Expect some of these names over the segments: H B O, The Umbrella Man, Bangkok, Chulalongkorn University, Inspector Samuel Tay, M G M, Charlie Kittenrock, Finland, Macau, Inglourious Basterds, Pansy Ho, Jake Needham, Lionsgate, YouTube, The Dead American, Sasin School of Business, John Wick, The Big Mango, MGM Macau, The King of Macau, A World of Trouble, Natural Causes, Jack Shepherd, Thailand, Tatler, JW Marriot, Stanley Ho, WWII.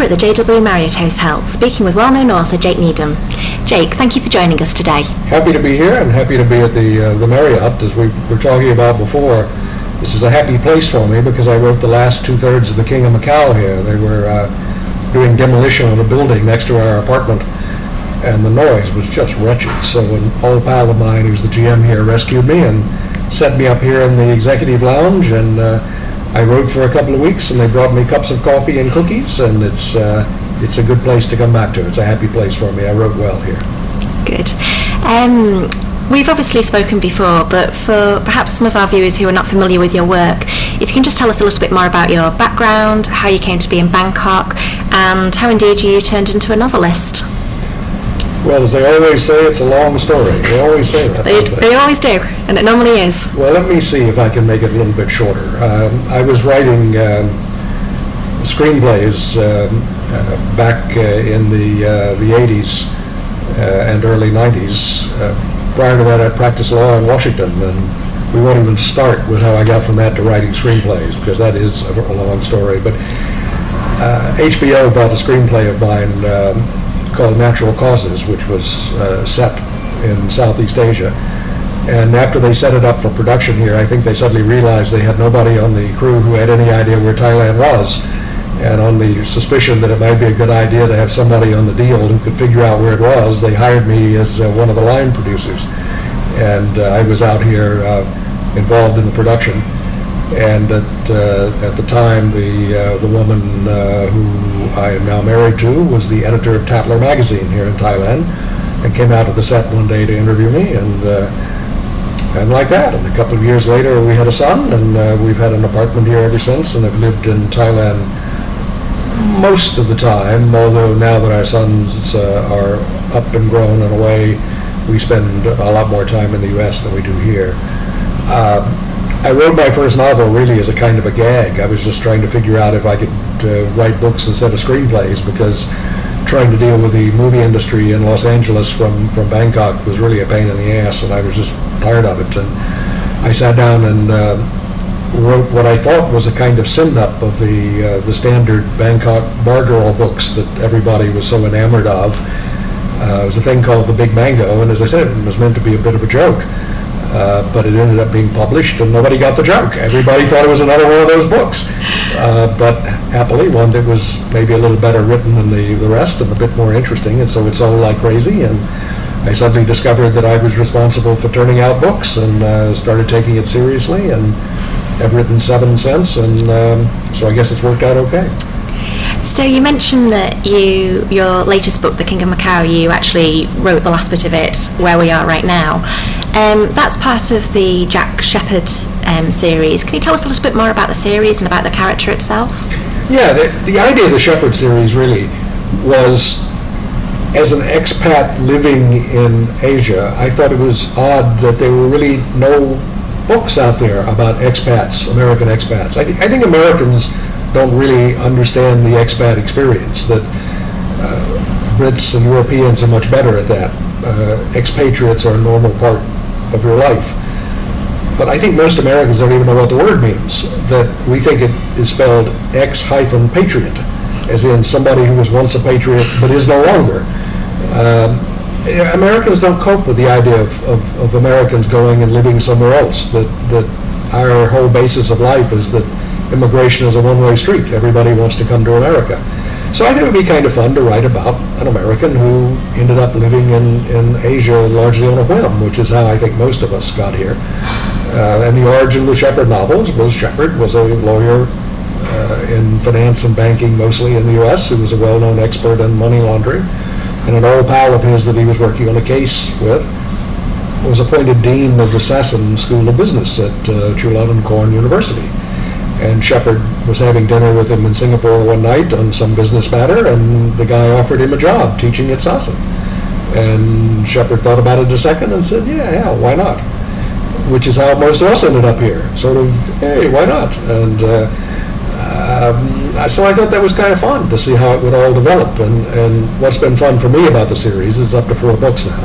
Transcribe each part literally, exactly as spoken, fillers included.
we're at the J W Marriott Hotel, speaking with well-known author Jake Needham. Jake, thank you for joining us today. Happy to be here, and happy to be at the, uh, the Marriott, as we were talking about before. This is a happy place for me because I wrote the last two-thirds of The King of Macau here. They were uh, doing demolition on a building next to our apartment, and the noise was just wretched. So an old pal of mine, who's the G M here, rescued me and set me up here in the executive lounge, and uh, I rode for a couple of weeks, and they brought me cups of coffee and cookies, and it's uh, it's a good place to come back to. It's a happy place for me. I rode well here. Good. Um, we've obviously spoken before, but for perhaps some of our viewers who are not familiar with your work, if you can just tell us a little bit more about your background, how you came to be in Bangkok, and how indeed you turned into a novelist. Well, as they always say, it's a long story. They always say that. They, they? they always do, and it normally is. Well, let me see if I can make it a little bit shorter. Um, I was writing um, screenplays um, uh, back uh, in the uh, the eighties uh, and early nineties. Uh, prior to that, I practiced law in Washington, and we won't even start with how I got from that to writing screenplays, because that is a, a long story. But uh, H B O bought a screenplay of mine Um, called Natural Causes, which was uh, set in Southeast Asia. And after they set it up for production here, I think they suddenly realized they had nobody on the crew who had any idea where Thailand was. And on the suspicion that it might be a good idea to have somebody on the deal who could figure out where it was, they hired me as uh, one of the line producers. And uh, I was out here uh, involved in the production. And at, uh, at the time, the, uh, the woman uh, who I am now married to was the editor of Tatler magazine here in Thailand, and came out of the set one day to interview me, and, uh, and like that. And a couple of years later, we had a son, and uh, we've had an apartment here ever since, and I've lived in Thailand most of the time, although now that our sons uh, are up and grown and away, we spend a lot more time in the U S than we do here. Uh, I wrote my first novel really as a kind of a gag. I was just trying to figure out if I could uh, write books instead of screenplays, because trying to deal with the movie industry in Los Angeles from, from Bangkok was really a pain in the ass, and I was just tired of it. And I sat down and uh, wrote what I thought was a kind of send-up of the, uh, the standard Bangkok bar girl books that everybody was so enamored of. Uh, it was a thing called The Big Mango, and as I said, it was meant to be a bit of a joke. Uh, but it ended up being published, and nobody got the joke. Everybody thought it was another one of those books. Uh, but happily, one that was maybe a little better written than the, the rest, and a bit more interesting, and so it sold like crazy. And I suddenly discovered that I was responsible for turning out books, and uh, started taking it seriously, and have written seven since, and um, so I guess it's worked out okay. So you mentioned that you, your latest book, The King of Macau, you actually wrote the last bit of it where we are right now. Um, that's part of the Jack Shepherd um, series. Can you tell us a little bit more about the series and about the character itself? Yeah, the, the idea of the Shepherd series really was, as an expat living in Asia, I thought it was odd that there were really no books out there about expats, American expats. I, th I think Americans don't really understand the expat experience, that uh, Brits and Europeans are much better at that. Uh, expatriates are a normal part of your life. But I think most Americans don't even know what the word means, that we think it is spelled ex-patriot, as in somebody who was once a patriot but is no longer. Um, Americans don't cope with the idea of, of, of Americans going and living somewhere else, that, that our whole basis of life is that immigration is a one-way street. Everybody wants to come to America. So I think it would be kind of fun to write about an American who ended up living in, in Asia largely on a whim, which is how I think most of us got here. Uh, and the origin of the Shepherd novels was Shepherd was a lawyer uh, in finance and banking mostly in the U S who was a well-known expert in money laundering. And an old pal of his that he was working on a case with was appointed dean of the Sasin School of Business at uh, Chulalongkorn University. And Shepherd was having dinner with him in Singapore one night on some business matter, and the guy offered him a job teaching at Sasin. And Shepherd thought about it a second and said, yeah, yeah, why not? Which is how most of us ended up here. Sort of, hey, why not? And uh, um, so I thought that was kind of fun to see how it would all develop. And, and what's been fun for me about the series is up to four books now.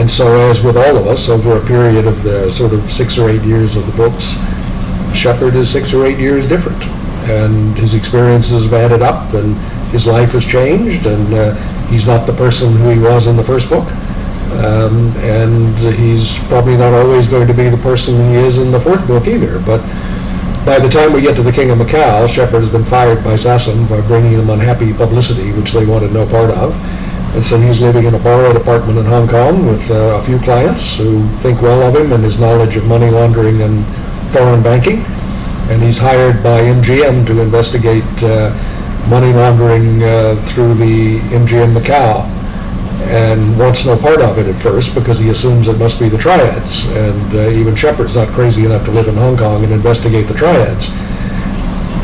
And so as with all of us, over a period of the sort of six or eight years of the books, Shepherd is six or eight years different, and his experiences have added up, and his life has changed, and uh, he's not the person who he was in the first book, um, and he's probably not always going to be the person he is in the fourth book either. But by the time we get to The King of Macau, Shepherd has been fired by Sasin for bringing them unhappy publicity, which they wanted no part of. And so he's living in a borrowed apartment in Hong Kong with uh, a few clients who think well of him and his knowledge of money laundering and foreign banking. And he's hired by M G M to investigate uh, money laundering uh, through the M G M Macau, and wants no part of it at first because he assumes it must be the triads, and uh, even Shepherd's not crazy enough to live in Hong Kong and investigate the triads.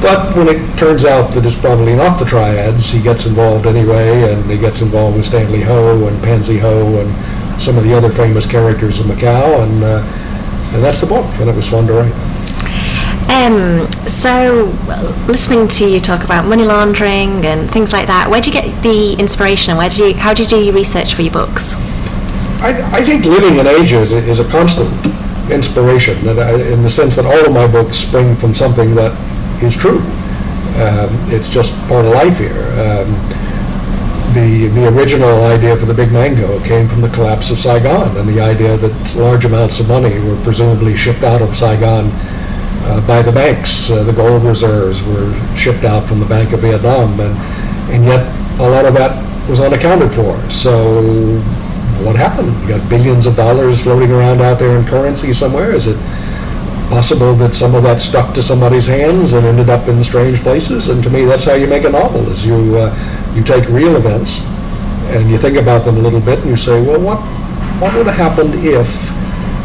But when it turns out that it's probably not the triads, he gets involved anyway, and he gets involved with Stanley Ho and Pansy Ho and some of the other famous characters in Macau, and, uh, and that's the book, and it was fun to write. Um, so, listening to you talk about money laundering and things like that, where do you get the inspiration? Where do you, how do you do your research for your books? I, I think living in Asia is a, is a constant inspiration, and I, in the sense that all of my books spring from something that is true. Um, it's just part of life here. Um, the, the original idea for The Big Mango came from the collapse of Saigon, and the idea that large amounts of money were presumably shipped out of Saigon Uh, by the banks. Uh, the gold reserves were shipped out from the Bank of Vietnam, and, and yet a lot of that was unaccounted for. So what happened? You got billions of dollars floating around out there in currency somewhere. Is it possible that some of that stuck to somebody's hands and ended up in strange places? And to me, that's how you make a novel, is you, uh, you take real events and you think about them a little bit and you say, well, what, what would have happened if,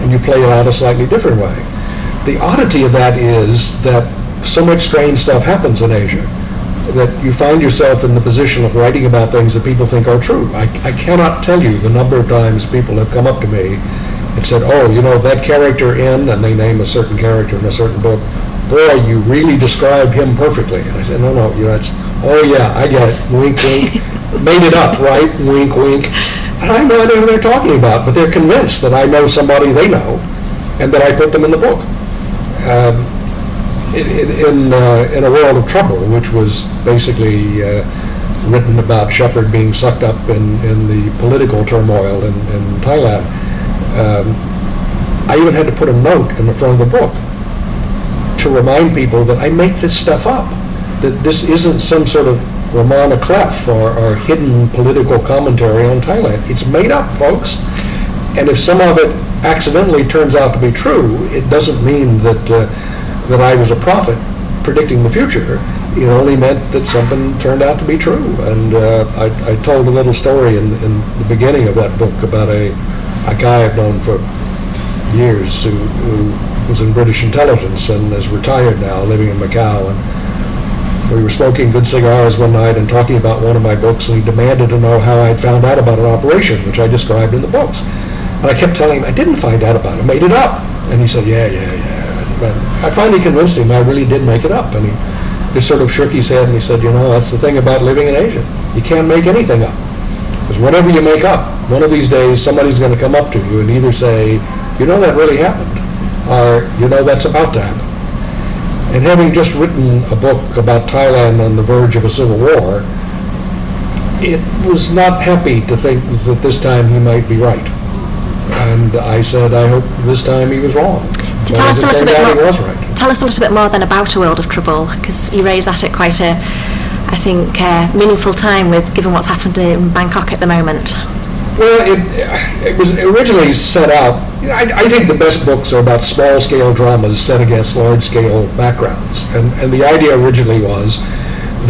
and you play it out a slightly different way. The oddity of that is that so much strange stuff happens in Asia that you find yourself in the position of writing about things that people think are true. I, I cannot tell you the number of times people have come up to me and said, oh, you know, that character in, and they name a certain character in a certain book, boy, you really described him perfectly. And I said, no, no, you know, it's, oh yeah, I get it, wink, wink, made it up, right, wink, wink. And I have no idea who they're talking about, but they're convinced that I know somebody they know and that I put them in the book. Um, in, uh, in A World of Trouble, which was basically uh, written about Shepherd being sucked up in, in the political turmoil in, in Thailand, um, I even had to put a note in the front of the book to remind people that I make this stuff up, that this isn't some sort of Romana Clef or, or hidden political commentary on Thailand. It's made up, folks. And if some of it accidentally turns out to be true, it doesn't mean that uh, that I was a prophet predicting the future. It only meant that something turned out to be true. And uh, I, I told a little story in, in the beginning of that book about a, a guy I've known for years who, who was in British intelligence and is retired now, living in Macau. And we were smoking good cigars one night and talking about one of my books, and he demanded to know how I'd found out about an operation, which I described in the books. And I kept telling him, I didn't find out about it, I made it up. And he said, yeah, yeah, yeah. But I finally convinced him I really did make it up. And he just sort of shook his head and he said, you know, that's the thing about living in Asia. You can't make anything up. Because whatever you make up, one of these days somebody's going to come up to you and either say, you know, that really happened, or you know, that's about to happen. And having just written a book about Thailand on the verge of a civil war, it was not happy to think that this time he might be right. And I said, I hope this time he was wrong. So tell us, a little bit more, right. tell us a little bit more then about A World of Trouble, because you raise that at quite a, I think, uh, meaningful time with, given what's happened in Bangkok at the moment. Well, it, it was originally set out, you know, I, I think the best books are about small-scale dramas set against large-scale backgrounds. And, and the idea originally was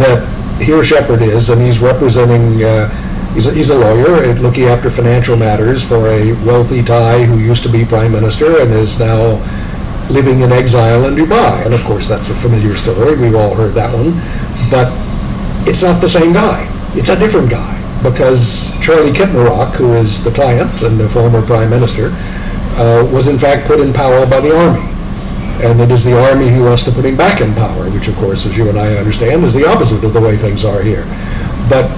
that here Shepherd is, and he's representing... Uh, He's a, he's a lawyer looking after financial matters for a wealthy Thai who used to be prime minister and is now living in exile in Dubai. And of course, that's a familiar story. We've all heard that one. But it's not the same guy. It's a different guy. Because Charlie Kittenrock, who is the client and the former prime minister, uh, was in fact put in power by the army. And it is the army who wants to put him back in power, which of course, as you and I understand, is the opposite of the way things are here. But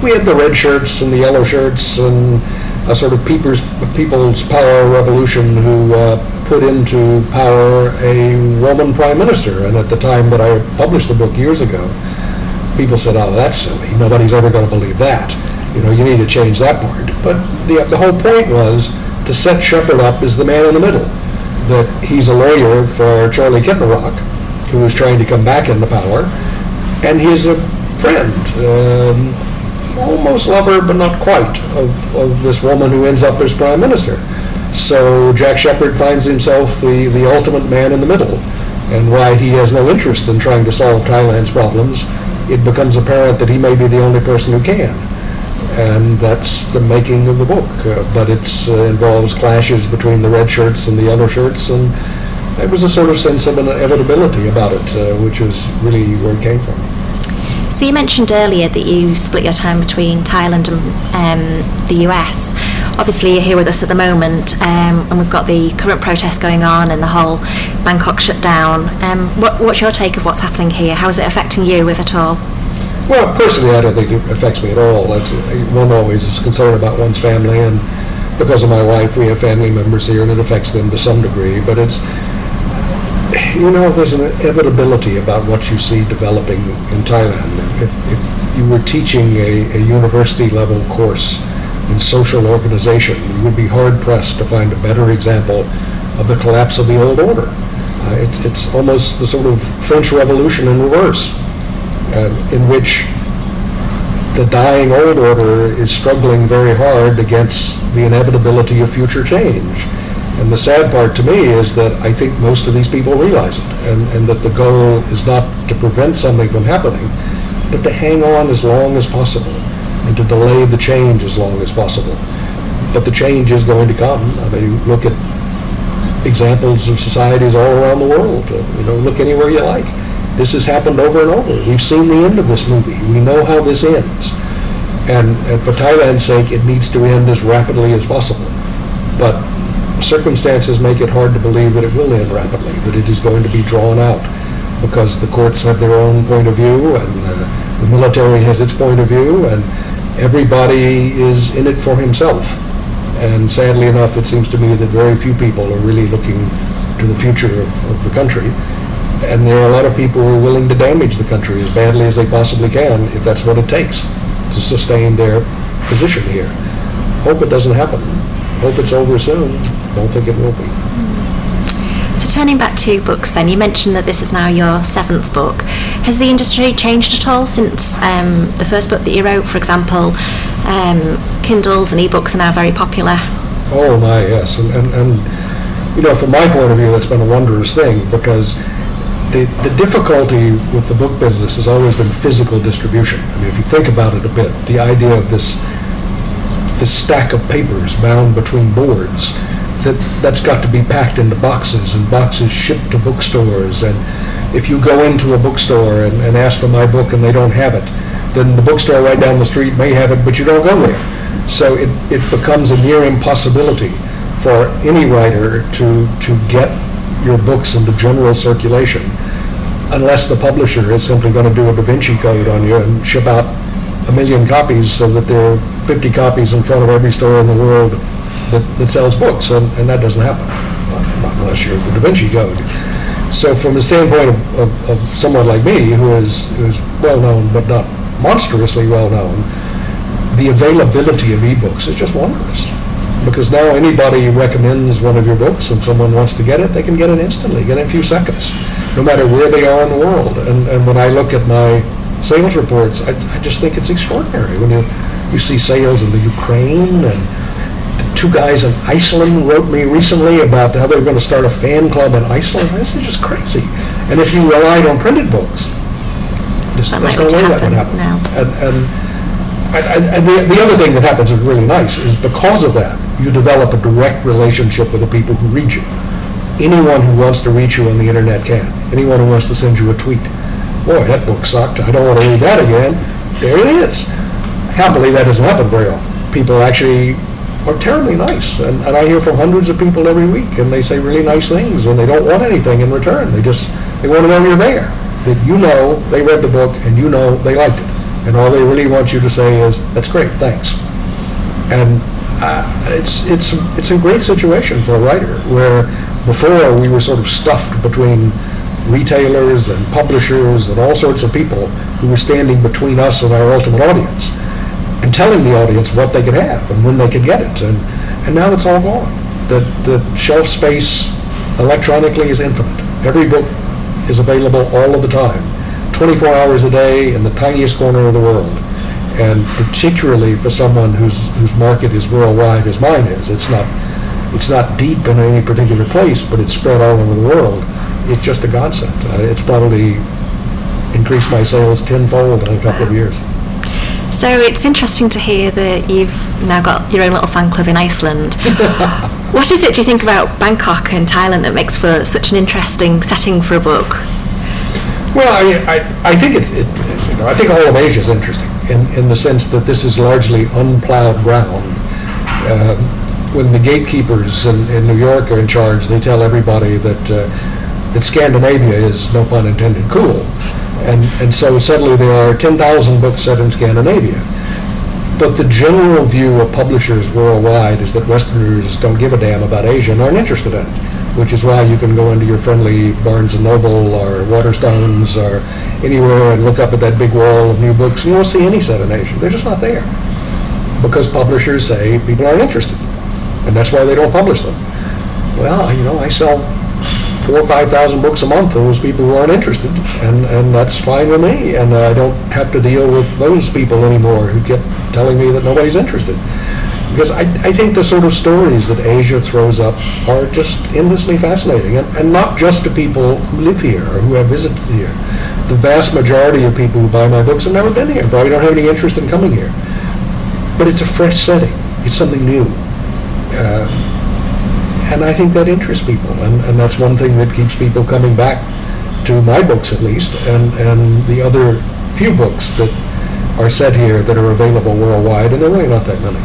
we had the red shirts and the yellow shirts and a sort of people's, people's power revolution who uh, put into power a Roman prime minister. And at the time that I published the book years ago, people said, oh, that's silly. Nobody's ever going to believe that. You know, you need to change that part. But the, the whole point was to set Shepherd up as the man in the middle, that he's a lawyer for Charlie Kittenrock, who was trying to come back into power, and he's a friend, um, almost lover, but not quite, of, of this woman who ends up as prime minister. So Jack Shepherd finds himself the, the ultimate man in the middle, and while he has no interest in trying to solve Thailand's problems, it becomes apparent that he may be the only person who can. And that's the making of the book. Uh, but it uh, involves clashes between the red shirts and the yellow shirts, and there was a sort of sense of inevitability about it, uh, which is really where it came from. So you mentioned earlier that you split your time between Thailand and um, the U S. Obviously you're here with us at the moment, um, and we've got the current protests going on and the whole Bangkok shutdown. Um, what, what's your take of what's happening here? How is it affecting you, if at all? Well, personally, I don't think it affects me at all. That's, one always is concerned about one's family, and because of my wife, we have family members here, and it affects them to some degree. But it's, you know, there's an inevitability about what you see developing in Thailand. If, if you were teaching a, a university-level course in social organization, you would be hard-pressed to find a better example of the collapse of the old order. Uh, it, it's almost the sort of French Revolution in reverse. Um, in which the dying old order is struggling very hard against the inevitability of future change. And the sad part to me is that I think most of these people realize it, and, and that the goal is not to prevent something from happening, but to hang on as long as possible and to delay the change as long as possible. But the change is going to come. I mean, look at examples of societies all around the world. You know, look anywhere you like. This has happened over and over. We've seen the end of this movie. We know how this ends. And, and for Thailand's sake, it needs to end as rapidly as possible. But circumstances make it hard to believe that it will end rapidly, that it is going to be drawn out, because the courts have their own point of view, and uh, the military has its point of view, and everybody is in it for himself. And sadly enough, it seems to me that very few people are really looking to the future of, of the country. And there are a lot of people who are willing to damage the country as badly as they possibly can, if that's what it takes to sustain their position here. Hope it doesn't happen. Hope it's over soon. Don't think it will be. So turning back to books then, you mentioned that this is now your seventh book. Has the industry changed at all since um, the first book that you wrote? For example, um, Kindles and ebooks are now very popular. Oh my, yes. And, and, and you know, from my point of view, that's been a wondrous thing, because The, the difficulty with the book business has always been physical distribution. I mean, if you think about it a bit, the idea of this this stack of papers bound between boards, that, that's got to be packed into boxes, and boxes shipped to bookstores. And if you go into a bookstore and, and ask for my book and they don't have it, then the bookstore right down the street may have it, but you don't go there. So it, it becomes a near impossibility for any writer to, to get your books into general circulation, unless the publisher is simply going to do a Da Vinci Code on you and ship out a million copies so that there are fifty copies in front of every store in the world that, that sells books, and, and that doesn't happen, not, not unless you're the Da Vinci Code. So from the standpoint of, of, of someone like me, who is, who is well-known but not monstrously well-known, the availability of ebooks is just wondrous. Because now anybody recommends one of your books and someone wants to get it, they can get it instantly, get it in a few seconds, no matter where they are in the world. And, and when I look at my sales reports, I, I just think it's extraordinary. When you, you see sales in the Ukraine, and the two guys in Iceland wrote me recently about how they were going to start a fan club in Iceland. This is just crazy. And if you relied on printed books, there's, there's no way that would happen. No. And, and, And, and the, the other thing that happens is really nice, is because of that, you develop a direct relationship with the people who read you. Anyone who wants to reach you on the internet can. Anyone who wants to send you a tweet. Boy, that book sucked. I don't want to read that again. There it is. Happily, that doesn't happen very often. People actually are terribly nice. And, and I hear from hundreds of people every week, and they say really nice things, and they don't want anything in return. They just, they want to know you're there. That you know they read the book, and you know they liked it. And all they really want you to say is, that's great, thanks. And uh, it's, it's, it's a great situation for a writer, where before we were sort of stuffed between retailers and publishers and all sorts of people who were standing between us and our ultimate audience, and telling the audience what they could have and when they could get it. And, and now it's all gone. The, the shelf space electronically is infinite. Every book is available all of the time, twenty-four hours a day in the tiniest corner of the world. And particularly for someone whose, whose market is worldwide as mine is, it's not, it's not deep in any particular place, but it's spread all over the world. It's just a concept. Uh, it's probably increased my sales tenfold in a couple of years. So it's interesting to hear that you've now got your own little fan club in Iceland. What is it, do you think, about Bangkok and Thailand that makes for such an interesting setting for a book? Well, I, I, I think it's it, you know, I think all of Asia is interesting in, in the sense that this is largely unplowed ground. Uh, when the gatekeepers in, in New York are in charge, they tell everybody that uh, that Scandinavia is, no pun intended, cool. And, and so suddenly there are ten thousand books set in Scandinavia. But the general view of publishers worldwide is that Westerners don't give a damn about Asia and aren't interested in it, which is why you can go into your friendly Barnes and Noble or Waterstones or anywhere and look up at that big wall of new books and you won't see any set in Asia. They're just not there because publishers say people aren't interested, and that's why they don't publish them. Well, you know, I sell four or five thousand books a month to those people who aren't interested, and, and that's fine with me, and I don't have to deal with those people anymore who keep telling me that nobody's interested. Because I, I think the sort of stories that Asia throws up are just endlessly fascinating, and, and not just to people who live here or who have visited here. The vast majority of people who buy my books have never been here, probably don't have any interest in coming here. But it's a fresh setting. It's something new. Uh, and I think that interests people, and, and that's one thing that keeps people coming back to my books, at least, and, and the other few books that are set here that are available worldwide, and there are really not that many.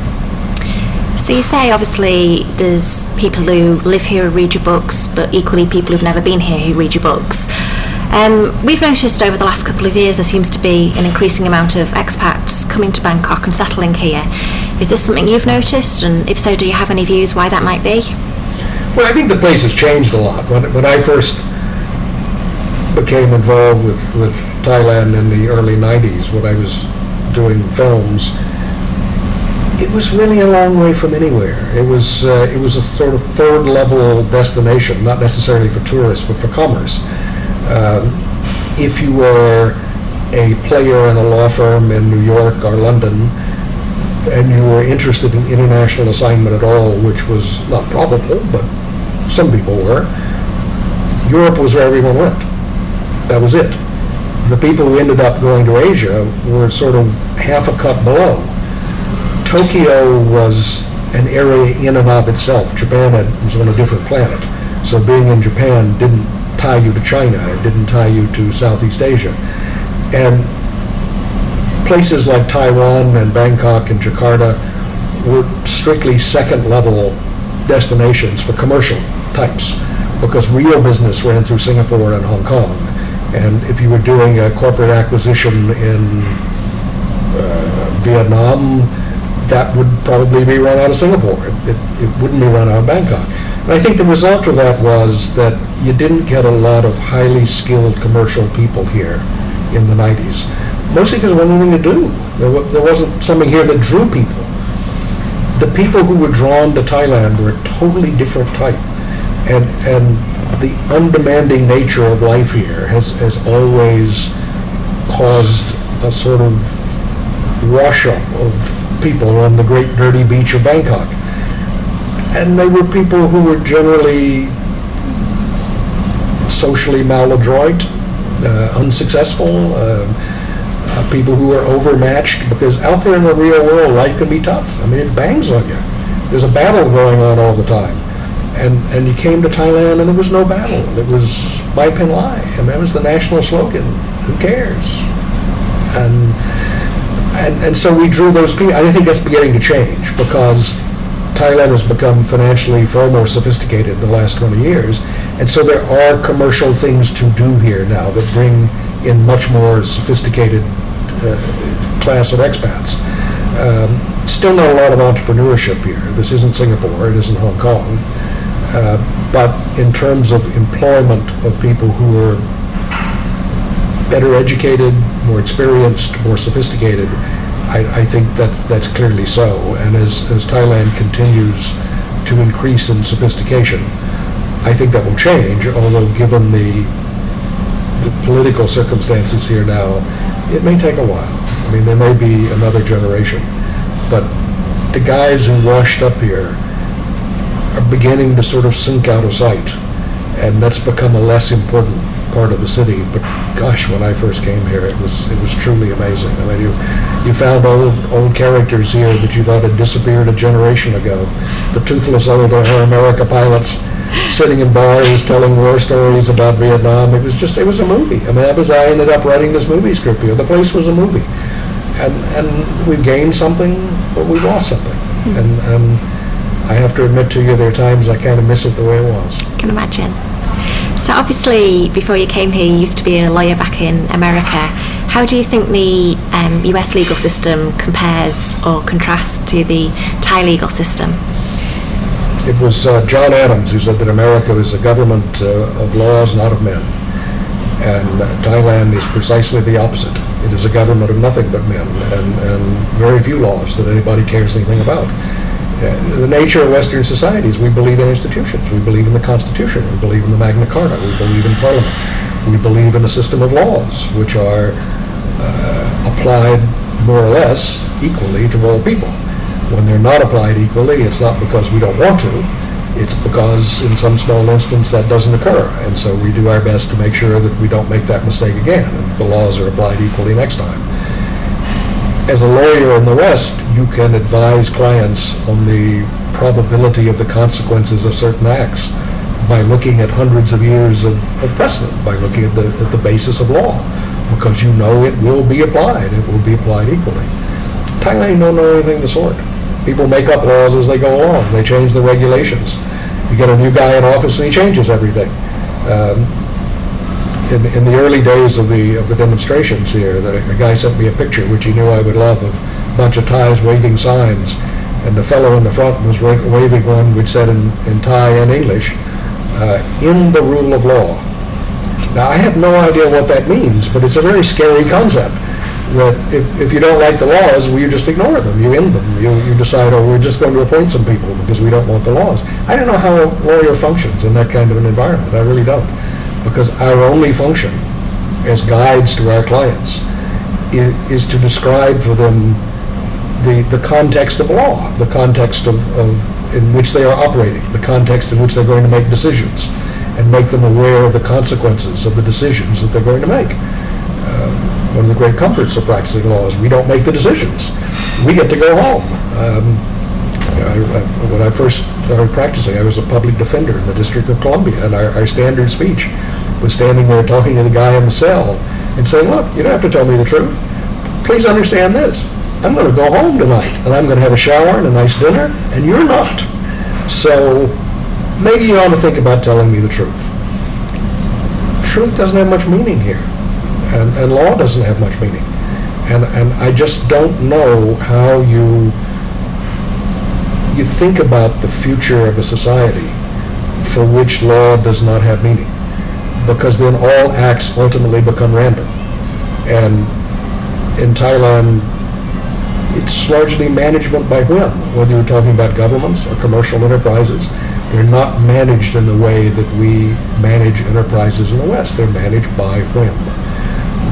So you say, obviously, there's people who live here who read your books, but equally people who've never been here who read your books. Um, we've noticed over the last couple of years there seems to be an increasing amount of expats coming to Bangkok and settling here. Is this something you've noticed? And if so, do you have any views why that might be? Well, I think the place has changed a lot. When, when I first became involved with, with Thailand in the early nineties, when I was doing films, it was really a long way from anywhere. It was uh, it was a sort of third level destination, not necessarily for tourists, but for commerce. Um, if you were a player in a law firm in New York or London, and you were interested in international assignment at all, which was not probable, but some people were, Europe was where everyone went. That was it. The people who ended up going to Asia were sort of half a cut below. Tokyo was an area in and of itself. Japan had, was on a different planet. So being in Japan didn't tie you to China. It didn't tie you to Southeast Asia. And places like Taiwan and Bangkok and Jakarta were strictly second-level destinations for commercial types because real business ran through Singapore and Hong Kong. And if you were doing a corporate acquisition in uh, Vietnam, that would probably be run out of Singapore. It, it, it wouldn't be run out of Bangkok. And I think the result of that was that you didn't get a lot of highly skilled commercial people here in the nineties, mostly because there wasn't anything to do. There, w there wasn't something here that drew people. The people who were drawn to Thailand were a totally different type. And, and the undemanding nature of life here has, has always caused a sort of wash-up of people on the great dirty beach of Bangkok. And they were people who were generally socially maladroit, uh, unsuccessful, uh, uh, people who are overmatched, because out there in the real world life can be tough. I mean, it bangs on you. There's a battle going on all the time. And, and you came to Thailand and there was no battle. It was Bai Pen Lai. I mean, that was the national slogan. Who cares? And And, and so we drew those people. I think that's beginning to change because Thailand has become financially far more sophisticated in the last twenty years. And so there are commercial things to do here now that bring in much more sophisticated uh, class of expats. Um, still not a lot of entrepreneurship here. This isn't Singapore. It isn't Hong Kong. Uh, but in terms of employment of people who are better educated, more experienced, more sophisticated, I, I think that that's clearly so. And as, as Thailand continues to increase in sophistication, I think that will change, although given the, the political circumstances here now, it may take a while. I mean, there may be another generation, but the guys who washed up here are beginning to sort of sink out of sight, and that's become a less important part of the city. But gosh, when I first came here, it was it was truly amazing. I mean, you you found old old characters here that you thought had disappeared a generation ago. The toothless old Air America pilots sitting in bars telling war stories about Vietnam. It was just it was a movie. I mean, that was I ended up writing this movie script here. The place was a movie, and and we gained something, but we lost something, mm-hmm. and and. I have to admit to you, there are times I kind of miss it the way it was. I can imagine. So obviously, before you came here, you used to be a lawyer back in America. How do you think the um, U S legal system compares or contrasts to the Thai legal system? It was uh, John Adams who said that America is a government uh, of laws, not of men. And uh, Thailand is precisely the opposite. It is a government of nothing but men, and, and very few laws that anybody cares anything about. The nature of Western societies, we believe in institutions, we believe in the Constitution, we believe in the Magna Carta, we believe in Parliament, we believe in a system of laws which are uh, applied more or less equally to all people. When they're not applied equally, it's not because we don't want to, it's because in some small instance that doesn't occur, and so we do our best to make sure that we don't make that mistake again, and the laws are applied equally next time. As a lawyer in the West, you can advise clients on the probability of the consequences of certain acts by looking at hundreds of years of, of precedent, by looking at the, at the basis of law, because you know it will be applied. It will be applied equally. Thailand don't know anything of the sort. People make up laws as they go along. They change the regulations. You get a new guy in office and he changes everything. Um, In, in the early days of the of the demonstrations here, the, a guy sent me a picture, which he knew I would love, of a bunch of Thais waving signs, and the fellow in the front was wa waving one which said in, in Thai and English, uh, "In the rule of law." Now, I have no idea what that means, but it's a very scary concept, that if, if you don't like the laws, well, you just ignore them, you end them, you, you decide, oh, we're just going to appoint some people because we don't want the laws. I don't know how a lawyer functions in that kind of an environment, I really don't. Because our only function as guides to our clients is, is to describe for them the, the context of law, the context of, of in which they are operating, the context in which they're going to make decisions, and make them aware of the consequences of the decisions that they're going to make. Uh, one of the great comforts of practicing law is we don't make the decisions. We get to go home. Um, I, I, when I first started practicing, I was a public defender in the District of Columbia, and our, our standard speech was standing there talking to the guy in the cell and saying, look, you don't have to tell me the truth. Please understand this. I'm going to go home tonight, and I'm going to have a shower and a nice dinner, and you're not. So maybe you ought to think about telling me the truth. Truth doesn't have much meaning here, and, and law doesn't have much meaning. And, and I just don't know how you... you think about the future of a society for which law does not have meaning, because then all acts ultimately become random. And in Thailand, it's largely management by whim, whether you're talking about governments or commercial enterprises. They're not managed in the way that we manage enterprises in the West. They're managed by whim,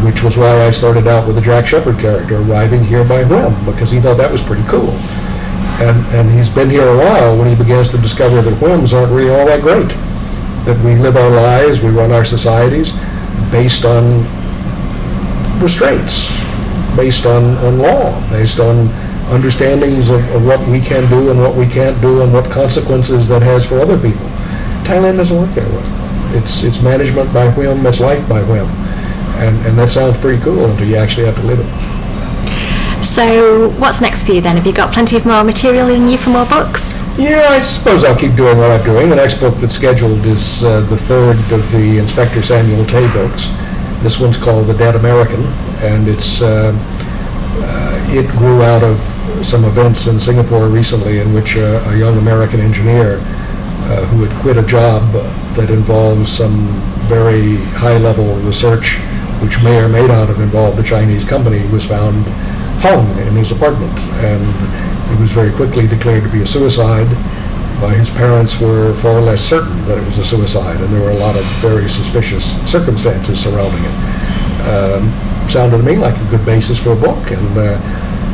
which was why I started out with the Jack Shepherd character arriving here by whim, because he thought that was pretty cool. And, and he's been here a while when he begins to discover that whims aren't really all that great, that we live our lives, we run our societies based on restraints, based on, on law, based on understandings of, of what we can do and what we can't do and what consequences that has for other people. Thailand doesn't work that way. It's, it's management by whim, it's life by whim. And, and that sounds pretty cool until you actually have to live it. So what's next for you then? Have you got plenty of more material in you for more books? Yeah, I suppose I'll keep doing what I'm doing. The next book that's scheduled is uh, the third of the Inspector Samuel Tay books. This one's called The Dead American, and it's uh, uh, it grew out of some events in Singapore recently in which uh, a young American engineer uh, who had quit a job that involves some very high-level research, which may or may not have involved a Chinese company, was found hung in his apartment. And it was very quickly declared to be a suicide. But his parents were far less certain that it was a suicide, and there were a lot of very suspicious circumstances surrounding it. Um, sounded to me like a good basis for a book. And uh,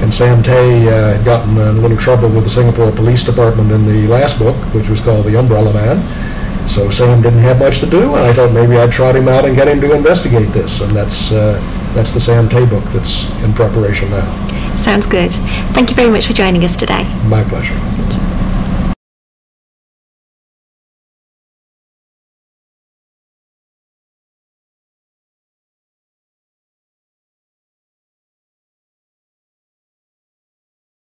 And Sam Tay uh, had gotten in a little trouble with the Singapore Police Department in the last book, which was called The Umbrella Man. So Sam didn't have much to do, and I thought maybe I'd trot him out and get him to investigate this. And that's, uh, that's the Sam Tay book that's in preparation now. Sounds good. Thank you very much for joining us today. My pleasure.